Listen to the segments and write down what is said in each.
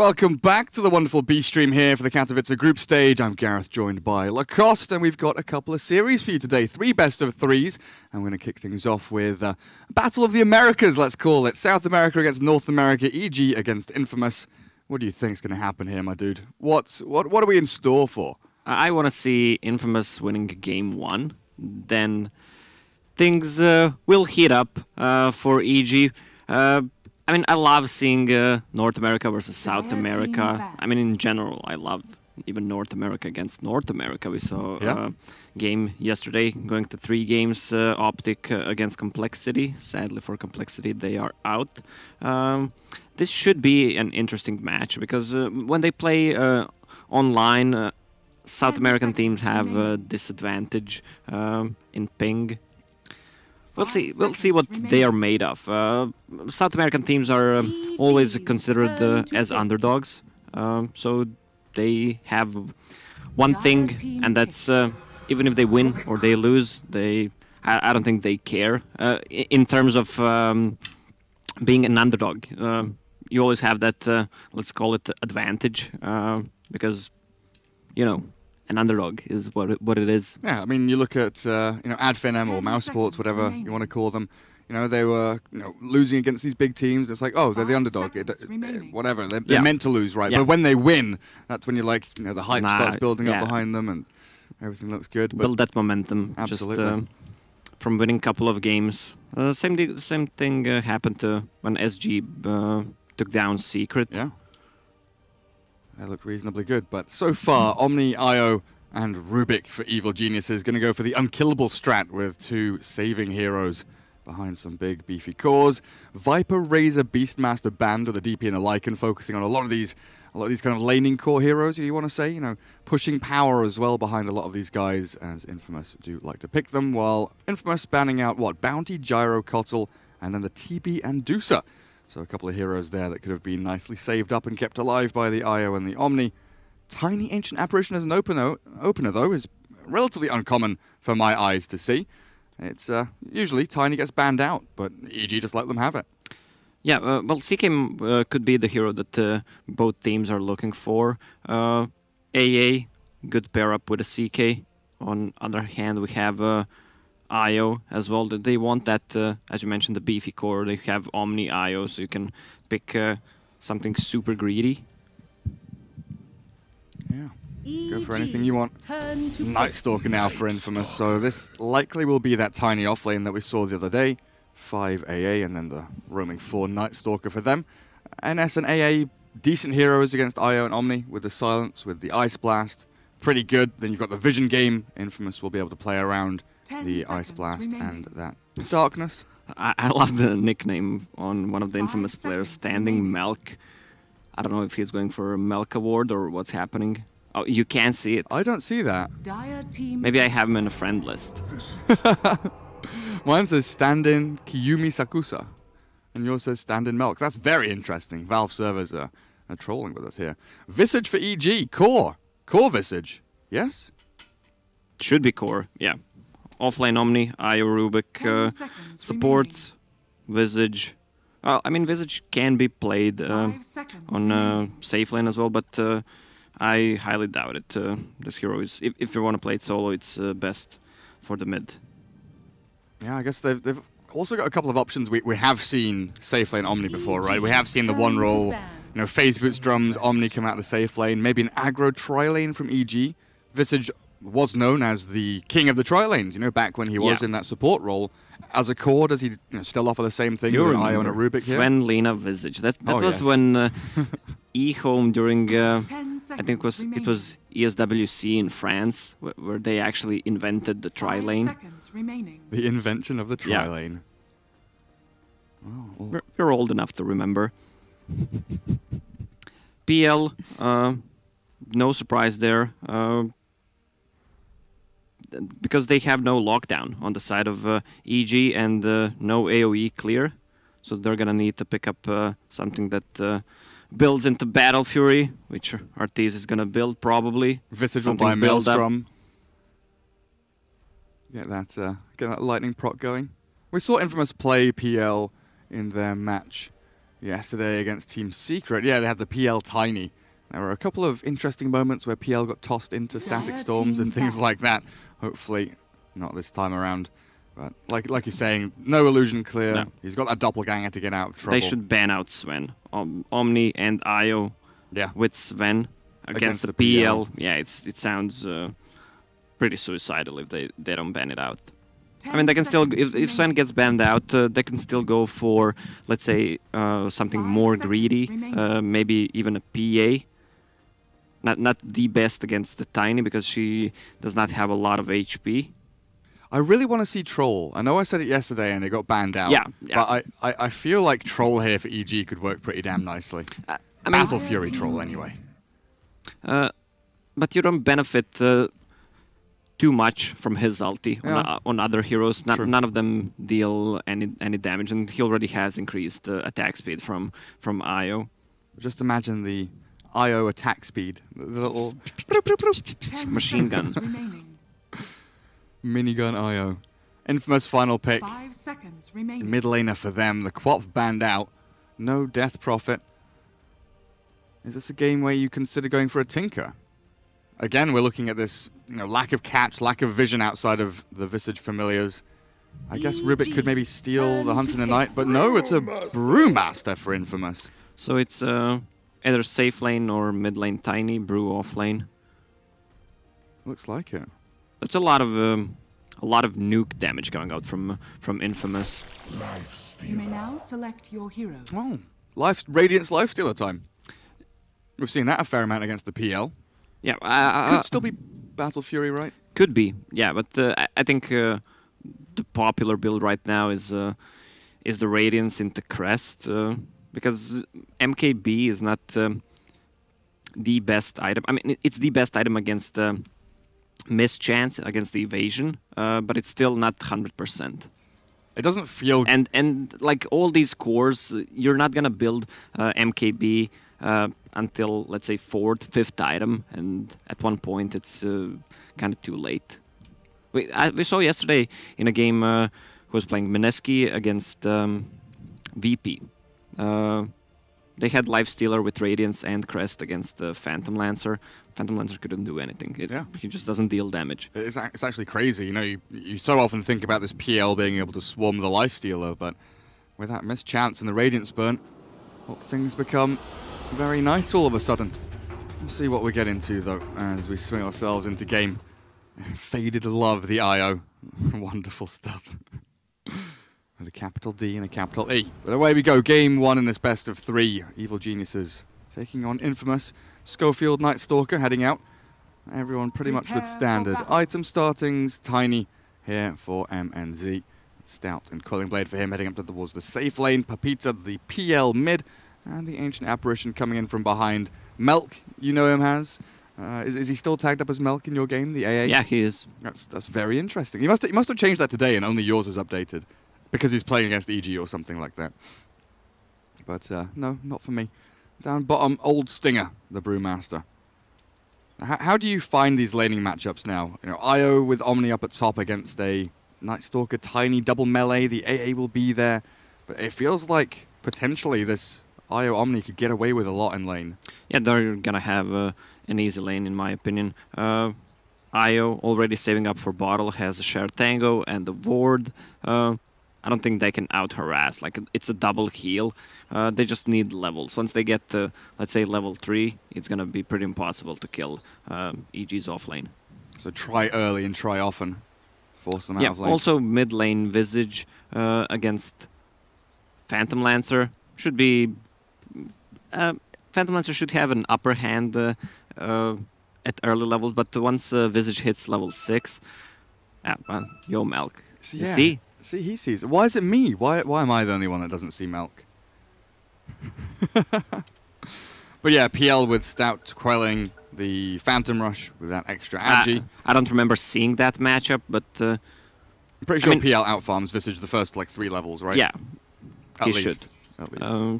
Welcome back to the wonderful B-Stream here for the Katowice group stage. I'm Gareth, joined by Lacoste, and we've got a couple of series for you today. 3 best of threes, and we're going to kick things off with Battle of the Americas, let's call it. South America against North America, EG against Infamous. What do you think's going to happen here, my dude? What are we in store for? I want to see Infamous winning game 1. Then things will heat up for EG. I mean, I love seeing North America versus South America. I mean, in general, I loved even North America against North America. We saw a game yesterday going to 3 games, Optic against Complexity. Sadly for Complexity, they are out. This should be an interesting match because when they play online, South American teams have a disadvantage in ping. We'll see what they are made of. South American teams are always considered as underdogs, so they have one thing, and that's even if they win or they lose, I don't think they care. In terms of being an underdog, you always have that, let's call it, advantage, because, you know, an underdog is what it is. Yeah, I mean, you look at you know, AdFinem or Mousesports, whatever you want to call them. You know, they were losing against these big teams. It's like, oh, they're the underdog. Whatever, they're meant to lose, right? Yeah. But when they win, that's when you're like, you know, the hype starts building up behind them, and everything looks good. Build that momentum. Absolutely. Just, from winning a couple of games, same thing happened when SG took down Secret. Yeah. They look reasonably good, but so far, Omni, Io, and Rubick for Evil Geniuses going to go for the unkillable strat with 2 saving heroes behind some big, beefy cores. Viper, Razor, Beastmaster, Band, or the DP and the Lycan, focusing on a lot of these kind of laning core heroes, you want to say, you know, pushing power as well behind a lot of these guys, as Infamous do like to pick them, while Infamous spanning out, what, Bounty, Gyro, Kotl, and then the TB and Deucer. So a couple of heroes there that could have been nicely saved up and kept alive by the Io and the Omni. Tiny Ancient Apparition as an opener, though, is relatively uncommon for my eyes to see. It's usually Tiny gets banned out, but EG just let them have it. Yeah, well, CK could be the hero that both teams are looking for. AA, good pair up with a CK. On other hand, we have Io as well. They want that, as you mentioned, the beefy core. They have Omni Io, so you can pick something super greedy. Yeah, go for anything you want. Nightstalker now for Infamous, so this likely will be that Tiny offlane that we saw the other day. 5 AA and then the roaming 4 Nightstalker for them. NS and AA, decent heroes against Io and Omni with the silence, with the ice blast. Pretty good. Then you've got the vision game. Infamous will be able to play around the Ice Blast and that Darkness. I love the nickname on one of the Infamous players, Standing Melk. I don't know if he's going for a Melk award or what's happening. Oh, you can't see it. I don't see that. Maybe I have him in a friend list. Mine says Standing Kiyumi Sakusa, and yours says Standing Melk. That's very interesting. Valve servers are trolling with us here. Visage for EG, core Visage, yes? Should be core, yeah. Offlane Omni, Io, Rubick, supports, Visage. Well, I mean, Visage can be played on safe lane as well, but I highly doubt it. This hero is, if you want to play it solo, it's best for the mid. Yeah, I guess they've also got a couple of options. We have seen safe lane Omni before, right? We have seen the one roll, you know, phase boots, drums, Omni come out of the safe lane, maybe an aggro tri lane from EG. Visage was known as the king of the tri-lanes, you know, back when he was in that support role. As a core, does he still offer the same thing with an Io and a Rubick here? Sven, Lina, Visage. That was when E-Home during, I think it was ESWC in France, where they actually invented the tri-lane. The invention of the tri-lane. Yeah. Oh. We're old enough to remember. PL, no surprise there. Because they have no lockdown on the side of EG and no AoE clear, so they're gonna need to pick up something that builds into Battle Fury, which Arteezy is gonna build probably. Visage will buy Maelstrom. Get that lightning proc going. We saw Infamous play PL in their match yesterday against Team Secret. Yeah, they had the PL Tiny. There were a couple of interesting moments where PL got tossed into static storms and things like that. Hopefully not this time around. But like you're saying, no illusion clear. No. He's got that doppelganger to get out of trouble. They should ban out Sven. Omni and Io with Sven against the PL. Yeah, it sounds pretty suicidal if they don't ban it out. I mean, they can still, if Sven gets banned out, they can still go for, let's say, something more greedy, maybe even a PA. Not the best against the Tiny, because she does not have a lot of HP. I really want to see Troll. I know I said it yesterday and it got banned out. Yeah, yeah. But I feel like Troll here for EG could work pretty damn nicely. I mean, Battle Fury Troll, anyway. But you don't benefit too much from his ulti on other heroes. None of them deal any damage, and he already has increased attack speed from Io. Just imagine the Io attack speed. The little machine gun. Minigun Io. Infamous final pick. 5 seconds remaining. Mid laner for them. The Quap banned out. No Death Prophet. Is this a game where you consider going for a Tinker? Again, we're looking at this, you know, lack of catch, lack of vision outside of the Visage familiars. I guess Rubick could maybe steal the Hunt in the Night, but no, it's a Brewmaster for Infamous. So it's either safe lane or mid lane Tiny, Brew off lane. Looks like it. That's a lot of nuke damage going out from Infamous. Life Stealer. You may now select your heroes. Oh, Radiance Life Stealer time. We've seen that a fair amount against the PL. Yeah, could still be Battle Fury, right? Could be, yeah. But I think the popular build right now is the Radiance into Crest, because MKB is not the best item. I mean, it's the best item against mischance, against the evasion, but it's still not 100%. It doesn't feel. And like all these cores, you're not gonna build MKB. Until, let's say, 4th, 5th item, and at one point it's kind of too late. We saw yesterday in a game who was playing Mineski against VP. They had Life Stealer with Radiance and Crest against the Phantom Lancer. Phantom Lancer couldn't do anything. He just doesn't deal damage. It's actually crazy. You know, you so often think about this PL being able to swarm the Life Stealer, but with that mischance and the Radiance burn, things become very nice all of a sudden. We'll see what we get into, though, as we swing ourselves into game. Faded Love, the IO. Wonderful stuff. With a capital D and a capital E. But away we go. Game one in this best of three. Evil Geniuses taking on Infamous. Schofield, Nightstalker heading out. Everyone pretty much with standard item startings. Tiny here for MNZ. Stout and Quelling Blade for him, heading up towards the safe lane. Papita, the PL mid, and the Ancient Apparition coming in from behind. Melk, you know him as. Is he still tagged up as Melk in your game, the AA? Yeah, he is. That's very interesting. He must have changed that today, and only yours is updated, because he's playing against EG or something like that. But no, not for me. Down bottom, old Stinger, the Brewmaster. How do you find these laning matchups now? You know, IO with Omni up at top against a Nightstalker, Tiny, double melee, the AA will be there. But it feels like potentially this IO Omni could get away with a lot in lane. Yeah, they're going to have an easy lane, in my opinion. IO already saving up for bottle, has a shared tango and the ward. I don't think they can out-harass. Like, it's a double heal. They just need levels. Once they get to, let's say, level 3, it's going to be pretty impossible to kill EG's off lane. So try early and try often. Force them out of lane. Also mid lane Visage against Phantom Lancer should be. Phantom Lancer should have an upper hand at early levels, but once Visage hits level 6, well, yo Melk. You see? See, he sees. Why is it me? Why am I the only one that doesn't see Melk? But yeah, PL with Stout, Quelling. The Phantom Rush with that extra agi. I don't remember seeing that matchup, but I'm pretty sure PL outfarms Visage the first like 3 levels, right? Yeah, at least.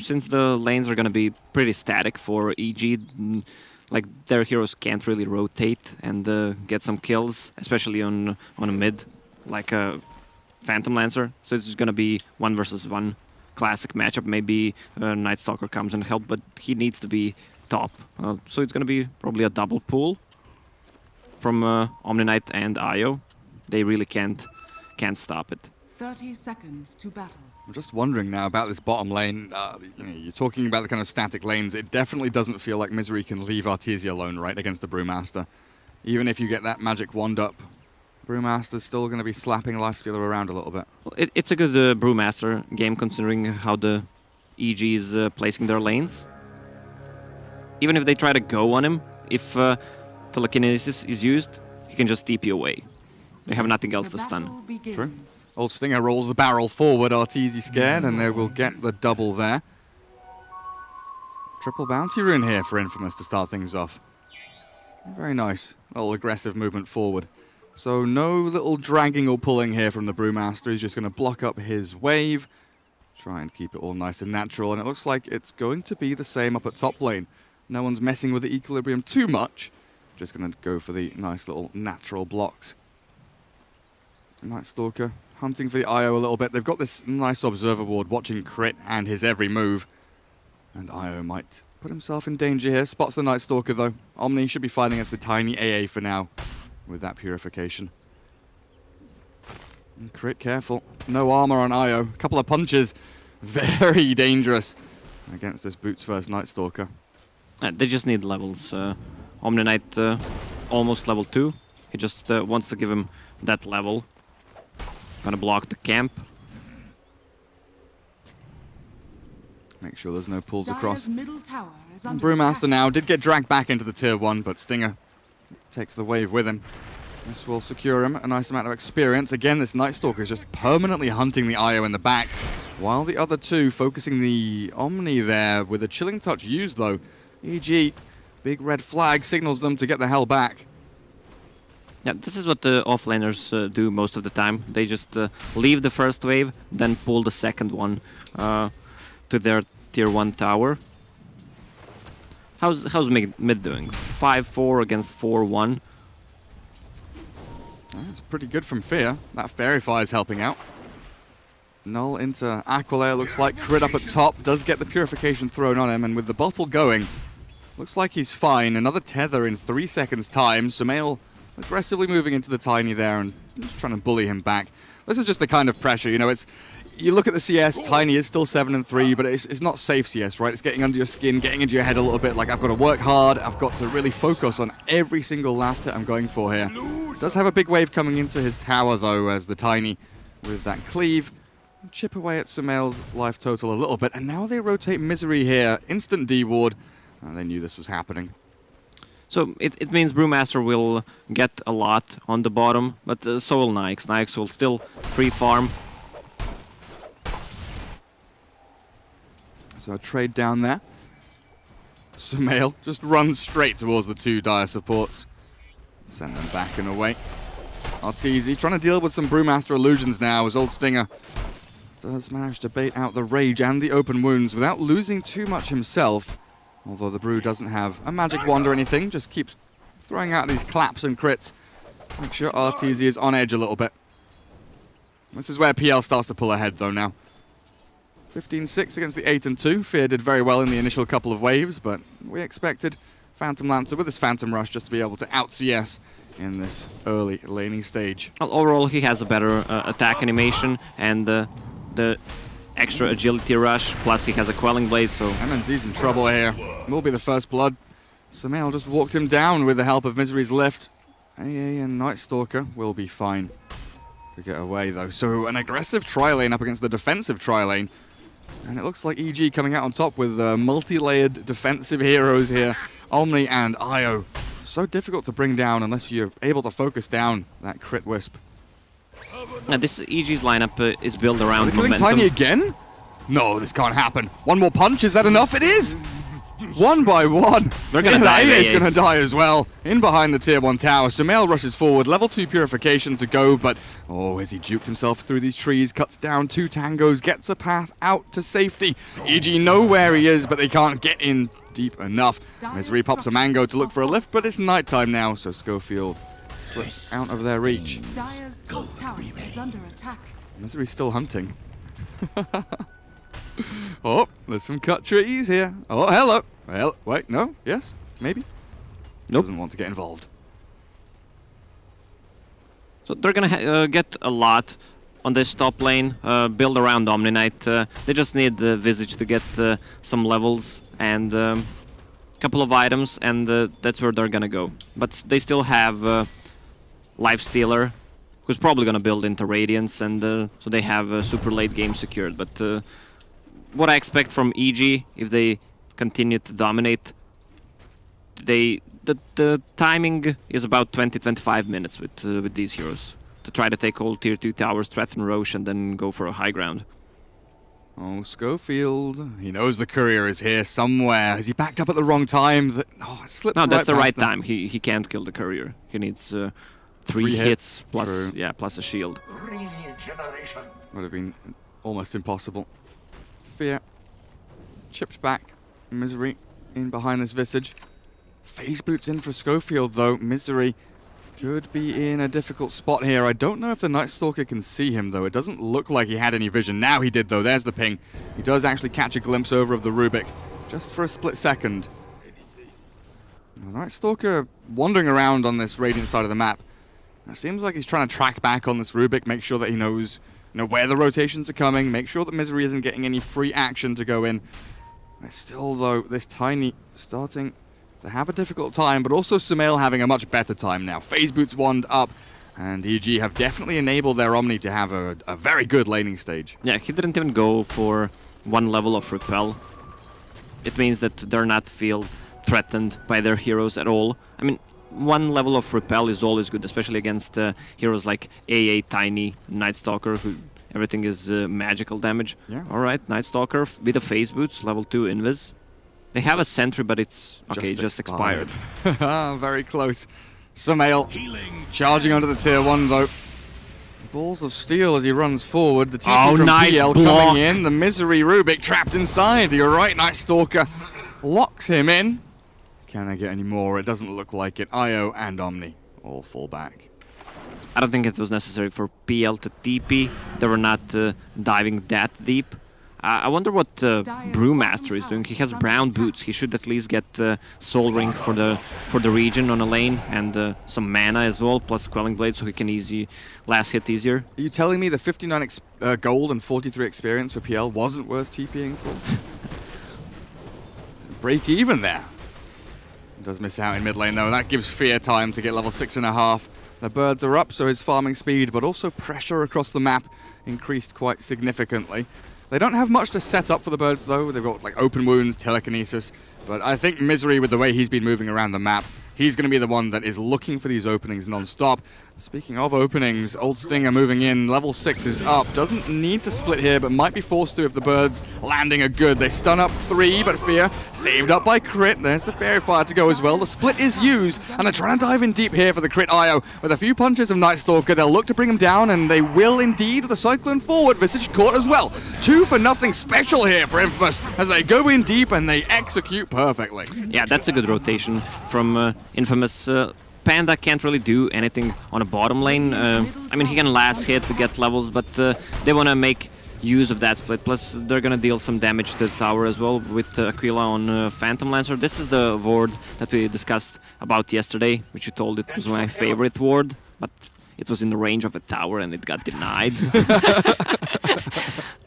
Since the lanes are going to be pretty static for EG, like their heroes can't really rotate and get some kills, especially on a mid like a Phantom Lancer. So it's going to be 1v1. classic matchup, maybe Nightstalker comes and help, but he needs to be top. So it's going to be probably a double pull from Omni Knight and Io. They really can't stop it. 30 seconds to battle. I'm just wondering now about this bottom lane. You're talking about the kind of static lanes. It definitely doesn't feel like Misery can leave Arteezy alone, right, against the Brewmaster. Even if you get that magic wand up, Brewmaster's still going to be slapping Lifestealer around a little bit. Well, it's a good Brewmaster game, considering how the EG is placing their lanes. Even if they try to go on him, if telekinesis is used, he can just TP away. They have nothing else to stun. True. Old Stinger rolls the barrel forward, Arteezy scared, and they will get the double there. Triple bounty rune here for Infamous to start things off. Very nice. Little aggressive movement forward. So no little dragging or pulling here from the Brewmaster. He's just going to block up his wave, try and keep it all nice and natural, and it looks like it's going to be the same up at top lane. No one's messing with the equilibrium too much. Just going to go for the nice little natural blocks. Nightstalker hunting for the IO a little bit. They've got this nice observer ward watching Crit and his every move. And IO might put himself in danger here. Spots the Nightstalker though. Omni should be fighting against the Tiny AA for now with that purification. And Crit careful. No armor on IO. A couple of punches. Very dangerous against this boots first Nightstalker. They just need levels. Omni Knight almost level 2. He just wants to give him that level. Gonna block the camp. Make sure there's no pulls across. Brewmaster now did get dragged back into the tier 1, but Stinger takes the wave with him. This will secure him a nice amount of experience. Again, this Nightstalker is just permanently hunting the IO in the back, while the other two focusing the Omni there with a chilling touch used though. EG, big red flag signals them to get the hell back. Yeah, this is what the offlaners do most of the time. They just leave the first wave, then pull the second one to their tier 1 tower. How's mid doing? 5-4 against 4-1. That's pretty good from Fear. That Fairy Fire's helping out. Null into Aquilair, looks like. Crit up at top, does get the purification thrown on him, and with the bottle going, looks like he's fine. Another tether in 3 seconds time. Sumail aggressively moving into the Tiny there and just trying to bully him back. This is just the kind of pressure, you know, it's... You look at the CS, Tiny is still 7-3, but it's not safe CS, right? It's getting under your skin, getting into your head a little bit, like I've got to work hard, I've got to really focus on every single last hit I'm going for here. Does have a big wave coming into his tower though, as the Tiny with that cleave. Chip away at Sumail's life total a little bit, and now they rotate Misery here. Instant D ward, and they knew this was happening. So it means Brewmaster will get a lot on the bottom, but so will Nyx. Nyx will still free farm. So a trade down there. Sumail just runs straight towards the two dire supports. Send them back and away. Arteezy trying to deal with some Brewmaster illusions now as Old Stinger does manage to bait out the rage and the open wounds without losing too much himself. Although the Brew doesn't have a magic wand or anything, just keeps throwing out these claps and crits. Make sure Arteezy is on edge a little bit. This is where PL starts to pull ahead though now. 15-6 against the 8-2. Fear did very well in the initial couple of waves, but we expected Phantom Lancer with his Phantom Rush just to be able to out CS in this early laning stage. Well, overall he has a better attack animation and the extra agility rush, plus he has a Quelling Blade, so... MNZ's in trouble here. Will be the first blood. Sumail just walked him down with the help of Misery's lift. AA and Nightstalker will be fine to get away, though. So an aggressive tri-lane up against the defensive tri-lane. And it looks like EG coming out on top with multi-layered defensive heroes here. Omni and Io. So difficult to bring down unless you're able to focus down that crit wisp. Now this EG's lineup is built around momentum. Are they killing Tiny again? No, this can't happen. One more punch, is that enough? It is! One by one. They're going to die. AA's going to die as well. In behind the tier 1 tower, Sumail rushes forward. Level 2 purification to go, but... Oh, as he duped himself through these trees, cuts down 2 tangos, gets a path out to safety. EG know where he is, but they can't get in deep enough. Misery pops a mango to look for a lift, but it's nighttime now, so Schofield slips out of their reach. Dire's top tower is under attack. Misery's still hunting. Oh, there's some cut trees here. Oh, hello. Well, wait, no, yes, maybe. Nope. Doesn't want to get involved. So they're gonna get a lot on this top lane, build around Omni Knight. They just need the Visage to get some levels and a couple of items, and that's where they're gonna go. But they still have Life Stealer, who's probably gonna build into Radiance, and so they have a super late game secured. But what I expect from EG, if they continue to dominate, the timing is about 20-25 minutes with these heroes to try to take all tier 2 towers, threaten Roche, and then go for a high ground. Oh, Schofield, he knows the courier is here somewhere. Has he backed up at the wrong time? Oh, slipped. No, that's the right time. He can't kill the courier. He needs three hits plus true. Yeah, plus a shield. Regeneration would have been almost impossible. Fear chipped back. Misery in behind this Visage. Phase boots in for Schofield, though. Misery could be in a difficult spot here. I don't know if the Nightstalker can see him, though. It doesn't look like he had any vision. Now he did, though. There's the ping. He does actually catch a glimpse over of the Rubick, just for a split second. The Nightstalker wandering around on this Radiant side of the map. It seems like he's trying to track back on this Rubick, make sure that he knows, you know, where the rotations are coming, make sure that Misery isn't getting any free action to go in. And still, though, this Tiny starting to have a difficult time, but also Sumail having a much better time now. Phase Boots wand up, and EG have definitely enabled their Omni to have a very good laning stage. Yeah, he didn't even go for one level of repel. It means that they're not feel threatened by their heroes at all. I mean, one level of repel is always good, especially against heroes like AA, Tiny, Nightstalker, who everything is magical damage. Yeah. All right, Nightstalker with the Phase Boots, level 2 invis. They have a sentry, but it's okay, just expired. Very close. Sumail charging onto the tier 1, though. Balls of steel as he runs forward. The TP from PL coming in. The Misery Rubick trapped inside. You're right, Nightstalker locks him in. Can I get any more? It doesn't look like it. Io and Omni all fall back. I don't think it was necessary for PL to TP. They were not diving that deep. I wonder what Brewmaster is doing. He has brown boots. He should at least get Soul Ring for the region on a lane, and some mana as well, plus Quelling Blade, so he can easy last hit easier. Are you telling me the 59 gold and 43 experience for PL wasn't worth TPing for? Break even there. Does miss out in mid lane, though, and that gives Fear time to get level 6.5. The birds are up, so his farming speed, but also pressure across the map increased quite significantly. They don't have much to set up for the birds, though. They've got like open wounds, telekinesis, but I think Misery, with the way he's been moving around the map, he's going to be the one that is looking for these openings non-stop. Speaking of openings, old Stinger moving in, level 6 is up. Doesn't need to split here, but might be forced to if the birds landing are good. They stun up 3, but Fear saved up by crit. There's the fairy fire to go as well. The split is used, and they're trying to dive in deep here for the crit IO. With a few punches of Nightstalker, they'll look to bring him down, and they will indeed with the cyclone forward. Visage caught as well. 2 for nothing special here for Infamous as they go in deep and they execute perfectly. Yeah, that's a good rotation from Infamous. Panda can't really do anything on a bottom lane. I mean, he can last hit to get levels, but they want to make use of that split. Plus, they're going to deal some damage to the tower as well with Aquila on Phantom Lancer. This is the ward that we discussed about yesterday, which you told it was my favorite ward, but it was in the range of a tower and it got denied.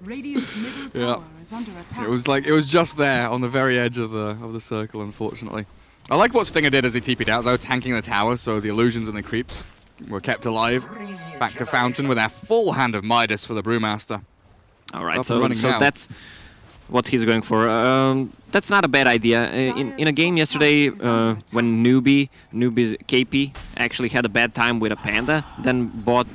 Radiant's middle tower is under attack. It was like, it was just there on the very edge of the circle, unfortunately. I like what Stinger did as he TP'd out, though, tanking the tower, so the illusions and the creeps were kept alive. Back to Fountain with a full hand of Midas for the Brewmaster. All right, so that's what he's going for. That's not a bad idea. In a game yesterday, when KP actually had a bad time with a Panda, then bought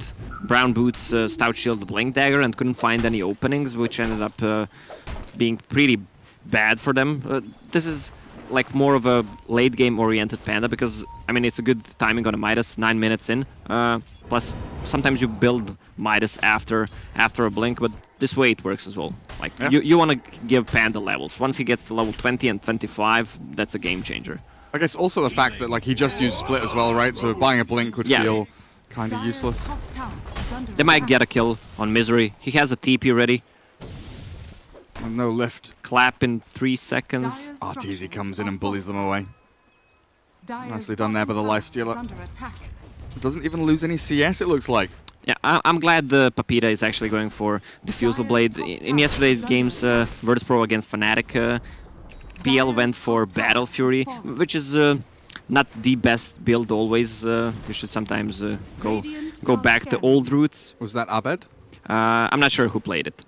Brown Boots, Stout Shield, Blink Dagger, and couldn't find any openings, which ended up being pretty bad for them. This is like more of a late game oriented Panda, because I mean, it's a good timing on a Midas 9 minutes in, plus sometimes you build Midas after a blink, but this way it works as well. Like, yeah, you want to give Panda levels. Once he gets to level 20 and 25, that's a game changer. I guess also the fact that like he just used split as well, right? So buying a blink would feel kind of useless. They might get a kill on Misery. He has a TP ready. No lift. Clap in 3 seconds. Arteezy comes in and bullies them away. Nicely done there by the Life Stealer. It doesn't even lose any CS, it looks like. Yeah, I'm glad the Papita is actually going for Diffusal Blade. In yesterday's games, Virtus.pro against Fnatic, PL went for Battle Fury, which is not the best build always. You should sometimes go back to old roots. Was that Abed? I'm not sure who played it.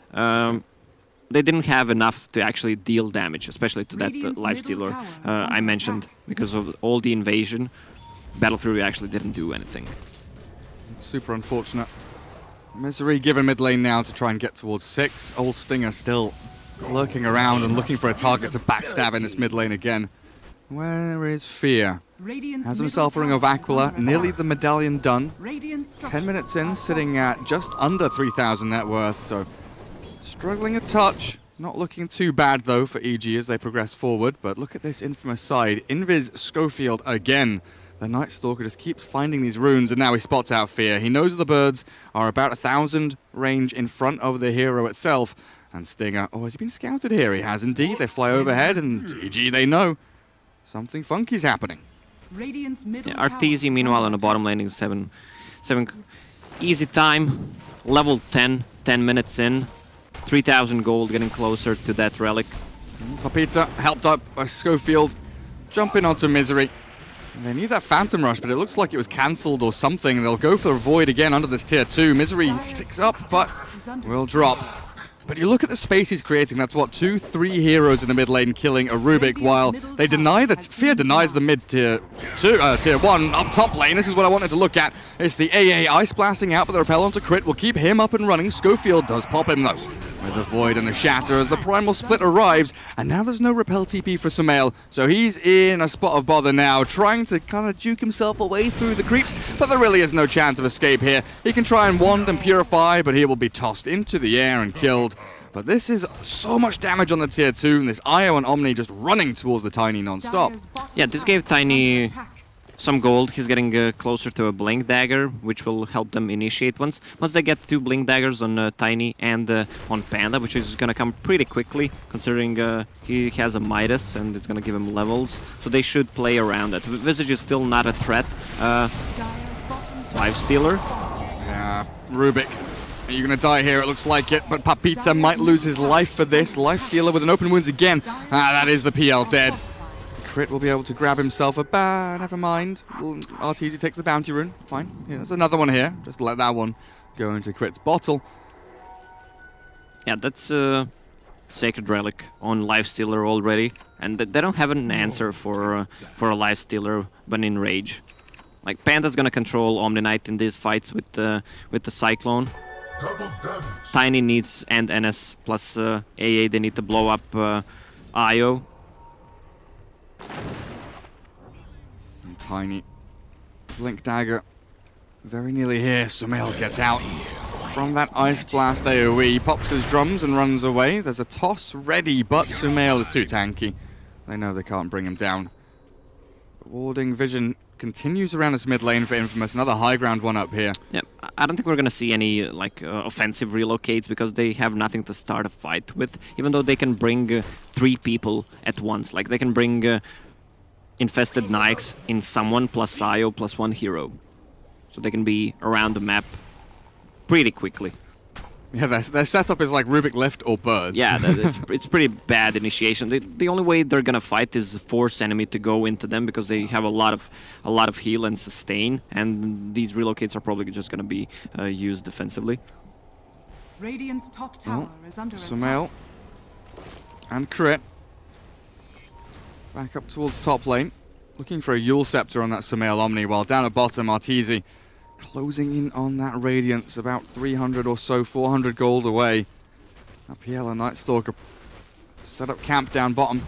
They didn't have enough to actually deal damage, especially to that Life Stealer I mentioned, because of all the invasion. Battle Fury actually didn't do anything. Super unfortunate. Misery given mid lane now to try and get towards 6. Old Stinger still lurking around and looking for a target to backstab in this mid lane again. Where is Fear? Has himself a Ring of Aquila, nearly the medallion done. 10 minutes in, sitting at just under 3,000 net worth, so struggling a touch. Not looking too bad though for EG as they progress forward, but look at this Infamous side. Invis Schofield again. The Nightstalker just keeps finding these runes, and now he spots out Fear. He knows the birds are about 1,000 range in front of the hero itself. And Stinger, oh, has he been scouted here? He has indeed. They fly overhead, and GG, they know. Something funky's happening. Yeah, Arteezy, meanwhile, on the bottom lane is 7. Easy time. Level 10, 10 minutes in. 3,000 gold, getting closer to that relic. Papita helped up by Schofield, jumping onto Misery. They need that Phantom Rush, but it looks like it was cancelled or something. They'll go for a Void again under this Tier 2. Misery sticks up, but will drop. But you look at the space he's creating. That's what, 2-3 heroes in the mid lane killing a Rubick, while they deny that. Fear denies the mid tier 1 up top lane. This is what I wanted to look at. It's the AA ice blasting out, but the repel onto Crit will keep him up and running. Schofield does pop him though, with the Void and the Shatter as the Primal Split arrives, and now there's no Repel TP for Sumail, so he's in a spot of bother now, trying to kind of juke himself away through the creeps, but there really is no chance of escape here. He can try and Wand and Purify, but he will be tossed into the air and killed. But this is so much damage on the Tier 2, and this Io and Omni just running towards the Tiny non-stop. Yeah, this gave Tiny some gold. He's getting closer to a Blink Dagger, which will help them initiate once they get 2 Blink Daggers on Tiny and on Panda, which is going to come pretty quickly, considering he has a Midas and it's going to give him levels. So they should play around that. Visage is still not a threat. Life Stealer. Yeah, Rubick. You're going to die here, it looks like it, but Papita might lose his life for this. Life Stealer with an open wounds again. Ah, that is the PL dead. Crit will be able to grab himself a bad. Never mind. Arteezy takes the bounty rune. Fine. Yeah, there's another one here. Just let that one go into Crit's bottle. Yeah, that's Sacred Relic on Life Stealer already, and they don't have an answer for a Life Stealer when in rage. Like Panda's gonna control Omni Knight in these fights with the Cyclone. Tiny needs and NS plus AA. They need to blow up Io. And Tiny. Blink Dagger. Very nearly here. Sumail gets out from that Ice Blast AoE. He pops his drums and runs away. There's a toss ready, but Sumail is too tanky. They know they can't bring him down. Warding Vision continues around this mid lane for Infamous. Another high ground one up here. Yep. I don't think we're going to see any like offensive relocates, because they have nothing to start a fight with, even though they can bring 3 people at once. Like, they can bring Infested Nikes in someone plus Io plus 1 hero. So they can be around the map pretty quickly. Yeah, their setup is like Rubick left or birds. Yeah, it's pretty bad initiation. The only way they're gonna fight is force enemy to go into them, because they have a lot of heal and sustain, and these relocates are probably just gonna be used defensively. Radiance top tower is under attack. Sumail and Crit back up towards top lane, looking for a Yule Scepter on that Sumail Omni, while down at bottom Arteezy closing in on that Radiance, about 300 or so, 400 gold away. PL and Nightstalker set up camp down bottom.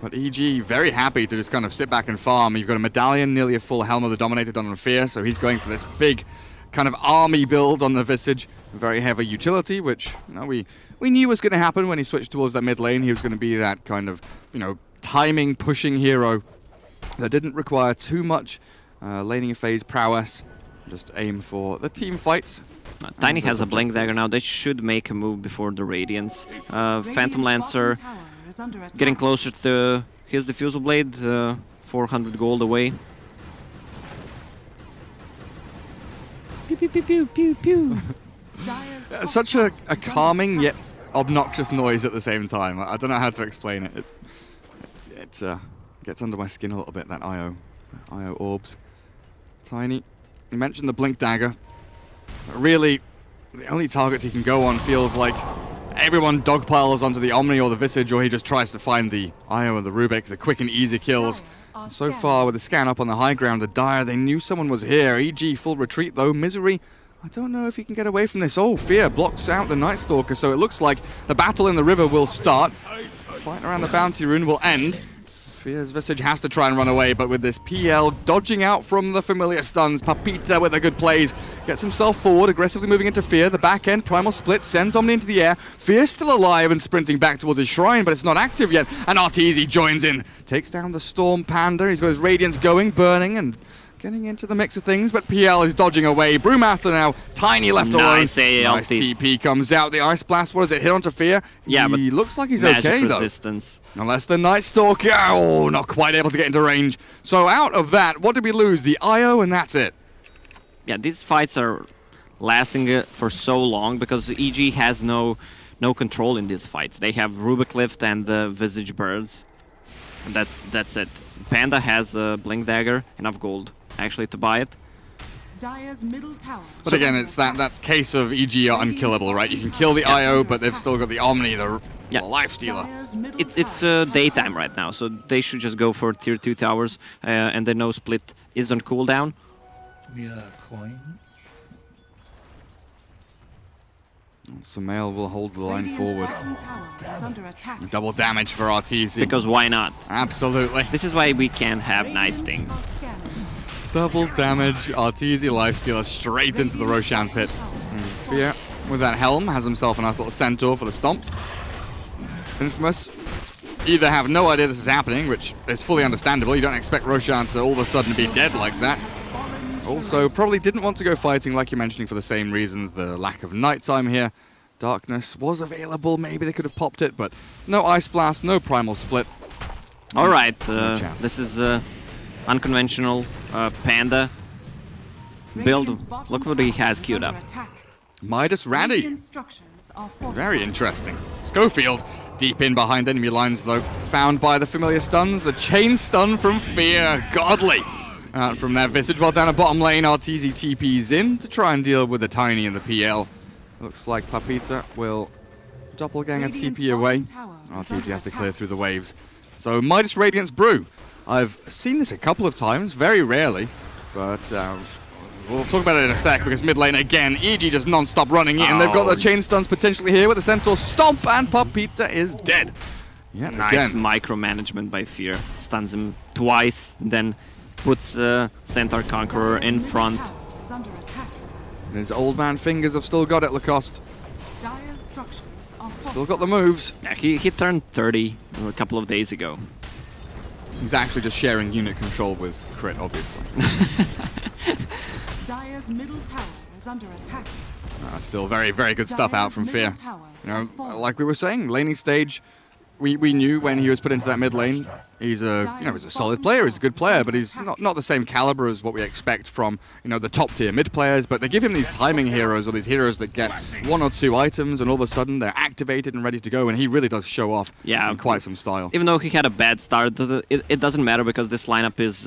But EG very happy to just kind of sit back and farm. You've got a Medallion, nearly a full Helm of the Dominator done on Fear, so he's going for this big kind of army build on the Visage. Very heavy utility, which, you know, we knew was going to happen when he switched towards that mid lane. He was going to be that kind of, you know, timing, pushing hero that didn't require too much laning phase prowess. Just aim for the team fights. Tiny has a Blink Dagger now. They should make a move before the Radiance. Phantom Lancer getting closer to his Diffusal Blade, 400 gold away. Pew, pew, pew, pew, pew, pew. Such a calming yet obnoxious noise at the same time. I don't know how to explain it. It gets under my skin a little bit, that IO orbs. Tiny, you mentioned the Blink Dagger. Really, the only targets he can go on feels like everyone dogpiles onto the Omni or the Visage, or he just tries to find the Io and the Rubick, the quick and easy kills. And so far, with the scan up on the high ground, the Dire, they knew someone was here. EG full retreat though. Misery, I don't know if he can get away from this. Oh, Fear blocks out the Nightstalker, so it looks like the battle in the river will start. The fight around the Bounty Rune will end. Fear's Visage has to try and run away, but with this PL dodging out from the familiar stuns, Papita with the good plays gets himself forward, aggressively moving into Fear. The back end, Primal Split, sends Omni into the air. Fear's still alive and sprinting back towards his shrine, but it's not active yet, and Arteezy joins in. Takes down the Storm Panda, he's got his Radiance going, burning, and getting into the mix of things, but PL is dodging away. Brewmaster now, Tiny left alone. Nice TP comes out. The Ice Blast, what does it, hit onto Fear? Yeah, but he looks like he's okay, resistance. Though. Unless the Nightstalker, oh, not quite able to get into range. So out of that, what did we lose? The IO, and that's it. Yeah, these fights are lasting for so long because EG has no control in these fights. They have Rubick Lift and the Visage Birds. And that's it. Panda has a Blink Dagger, enough gold actually to buy it. Dire's middle tower. But again, it's that case of EG are unkillable, right? You can kill the IO, but they've still got the Omni, the Life Stealer. It's daytime right now, so they should just go for tier 2 towers, and the no split is on cooldown. Yeah, coin. Sumail will hold the line forward. Double damage for Arteezy. Because why not? Absolutely. This is why we can't have nice things. Double damage, Arteezy Lifestealer straight into the Roshan pit. Fear, with that helm, has himself a nice little centaur for the stomps. Infamous either have no idea this is happening, which is fully understandable. You don't expect Roshan to all of a sudden be dead like that. Also, probably didn't want to go fighting, like you're mentioning, for the same reasons, the lack of nighttime here. Darkness was available, maybe they could have popped it, but no Ice Blast, no Primal Split. Alright, no, this is unconventional Panda build. Look what he has queued up. Midas Randy. Very interesting. Schofield, deep in behind enemy lines though, found by the familiar stuns, the chain stun from Fear, godly. Out from that Visage, well down a bottom lane, Arteezy TP's in to try and deal with the Tiny and the PL. Looks like Papita will doppelganger TP away. Arteezy has to clear through the waves. So Midas Radiance Brew. I've seen this a couple of times, very rarely, but we'll talk about it in a sec because mid lane again, EG just non-stop running in. They've got the chain stuns potentially here with the Centaur Stomp, and Papita is dead. Yeah, nice again. Micromanagement by Fear. Stuns him twice, then puts Centaur Conqueror in front. His old man fingers have still got it, Lacoste. Still got the moves. Yeah, he turned 30 a couple of days ago. He's actually just sharing unit control with Crit, obviously. Dire's middle tower is under attack. Still very, very good stuff out from Fear. You know, like we were saying, laning stage. We knew when he was put into that mid lane, he's a solid player, he's a good player, but he's not the same caliber as what we expect from, you know, the top tier mid players, but they give him these timing heroes or these heroes that get one or two items and all of a sudden they're activated and ready to go, and he really does show off in quite some style. Even though he had a bad start, it doesn't matter because this lineup is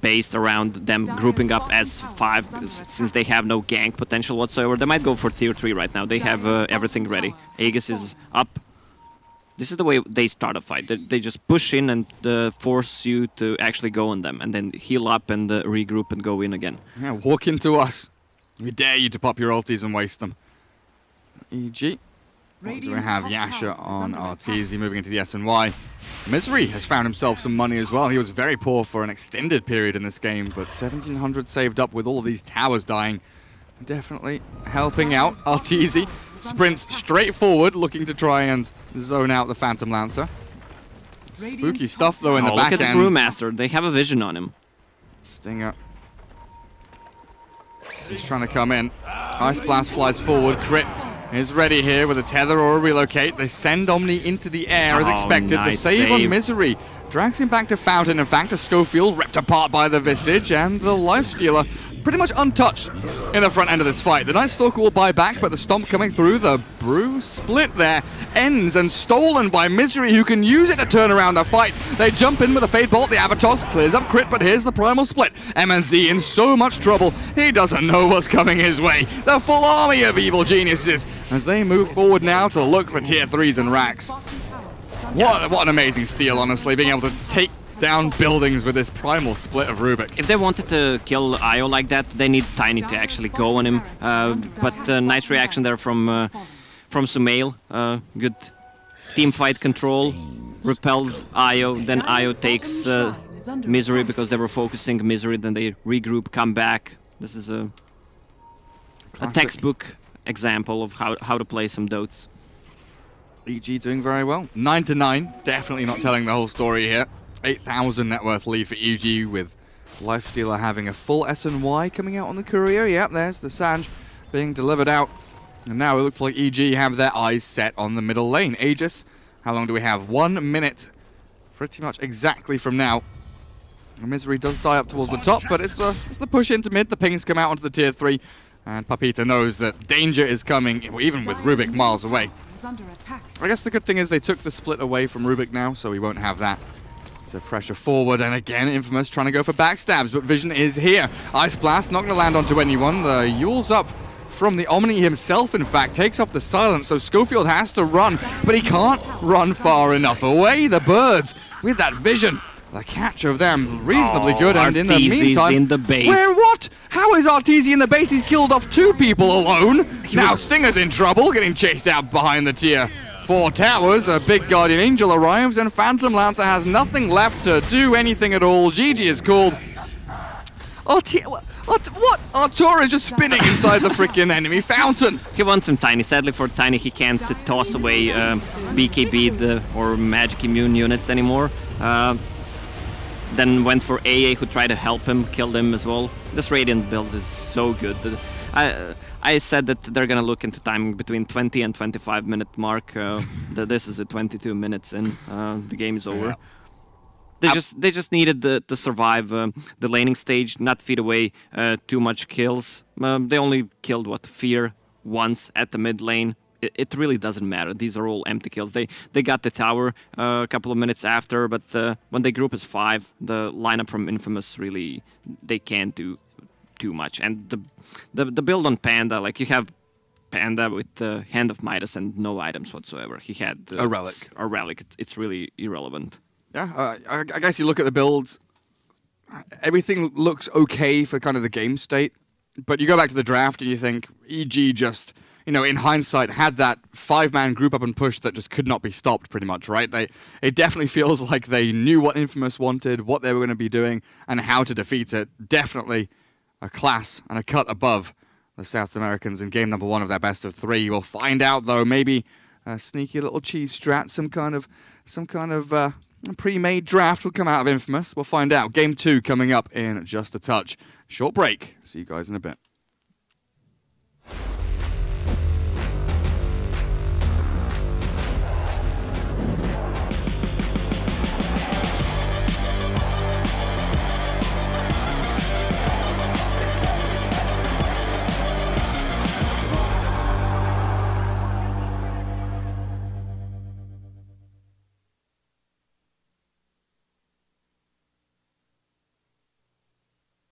based around them grouping up as 5, since they have no gank potential whatsoever. They might go for tier 3 right now, they have everything ready. Aegis is up. This is the way they start a fight. They just push in and force you to actually go on them, and then heal up and regroup and go in again. Yeah, walk into us. We dare you to pop your ultis and waste them. EG. What do we have? Yasha on Arteezy moving into the S&Y. Misery has found himself some money as well. He was very poor for an extended period in this game, but 1,700 saved up with all of these towers dying. Definitely helping out. Arteezy sprints straight forward, looking to try and zone out the Phantom Lancer. Spooky stuff, though, in the back end. Look at the Brewmaster. They have a vision on him. Stinger. He's trying to come in. Ice Blast flies forward. Crit is ready here with a tether or a relocate. They send Omni into the air as expected. Nice the save on Misery. Drags him back to Fountain. In fact, a Schofield ripped apart by the Visage and the Life Stealer pretty much untouched in the front end of this fight. The Nightstalker will buy back, but the stomp coming through the brew split there ends and stolen by Misery, who can use it to turn around the fight. They jump in with a Fade Bolt. The Avatos clears up Crit, but here's the Primal Split. MNZ in so much trouble, he doesn't know what's coming his way. The full army of Evil Geniuses as they move forward now to look for Tier 3s and racks. What an amazing steal, honestly, being able to take down buildings with this Primal Split of Rubick. If they wanted to kill Io like that, they need Tiny to actually go on him. But nice reaction there from Sumail. Good team fight control. Repels Io, then Io takes Misery because they were focusing Misery, then they regroup, come back. This is a textbook example of how to play some dotes. EG doing very well. 9-9, definitely not telling the whole story here. 8,000 net worth lead for EG with Life Stealer having a full S&Y coming out on the courier. Yep, there's the Sanj being delivered out. And now it looks like EG have their eyes set on the middle lane. Aegis, how long do we have? 1 minute, pretty much exactly from now. Misery does die up towards the top, but it's the push into mid. The pings come out onto the tier 3. And Papita knows that danger is coming, even with Rubick miles away. I guess the good thing is they took the split away from Rubick now, so we won't have that. So pressure forward, and again, Infamous trying to go for backstabs, but Vision is here. Ice Blast, not going to land onto anyone. The Yule's up from the Omni himself, in fact, takes off the silence, so Schofield has to run, but he can't run far enough away. The birds, with that Vision. The catch of them, reasonably good, and Arteezy's in the meantime... in the base. Where what? How is Arteezy in the base? He's killed off 2 people alone. Now Stinger's in trouble, getting chased out behind the tier 4 towers. A big Guardian Angel arrives, and Phantom Lancer has nothing left to do anything at all. GG is called... What? Artur is just spinning inside the freaking enemy fountain. He wants him Tiny. Sadly for Tiny, he can't toss away BKB or magic immune units anymore. Then went for AA, who tried to help him, killed him as well. This Radiant build is so good. I said that they're gonna look into timing between 20 and 25 minute mark. This is at 22 minutes in. The game is over. Yeah. They just needed to survive the laning stage, not feed away too much kills. They only killed what, Fear once at the mid lane. It really doesn't matter. These are all empty kills. They got the tower a couple of minutes after, but when they group as 5, the lineup from Infamous really, they can't do too much. And the build on Panda, like you have Panda with the Hand of Midas and no items whatsoever. He had a relic. It's really irrelevant. Yeah, I guess you look at the builds. Everything looks okay for kind of the game state, but you go back to the draft and you think EG just. You know, in hindsight, had that 5-man group up and push that just could not be stopped, pretty much, right? It definitely feels like they knew what Infamous wanted, what they were going to be doing, and how to defeat it. Definitely a class and a cut above the South Americans in game number 1 of their best of 3. We'll find out, though, maybe a sneaky little cheese strat, some kind of pre-made draft will come out of Infamous. We'll find out. Game 2 coming up in just a touch. Short break. See you guys in a bit.